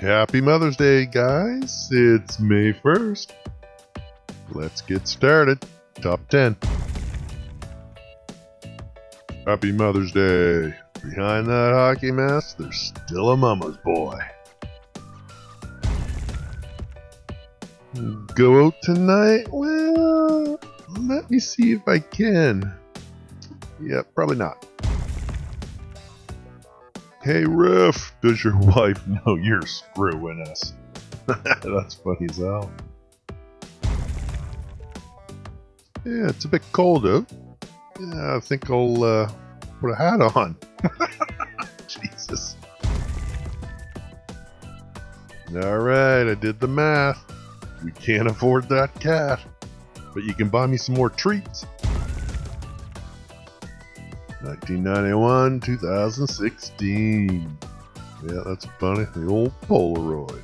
Happy Mother's Day, guys. It's May 1st. Let's get started. Top 10. Happy Mother's Day. Behind that hockey mask, there's still a mama's boy. Go out tonight? Well, let me see if I can. Yeah, probably not. Hey, Riff, does your wife know you're screwing us? That's funny as hell. Yeah, it's a bit cold out. Yeah, I think I'll put a hat on. Jesus. Alright, I did the math. We can't afford that cat, but you can buy me some more treats. 1991, 2016. Yeah, that's funny. The old Polaroid.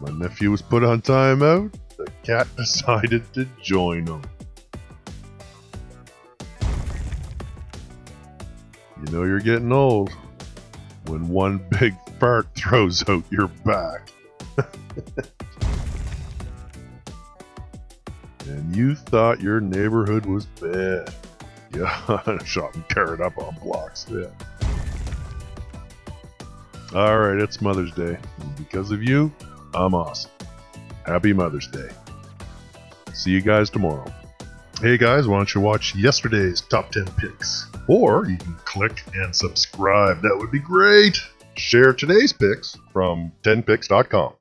My nephew was put on timeout. The cat decided to join him. You know you're getting old when one big fart throws out your back. And you thought your neighborhood was bad. Yeah, I shot and tear it up on blocks. Yeah. Alright, it's Mother's Day. And because of you, I'm awesome. Happy Mother's Day. See you guys tomorrow. Hey guys, why don't you watch yesterday's Top 10 Picks? Or you can click and subscribe. That would be great. Share today's picks from 10piks.com.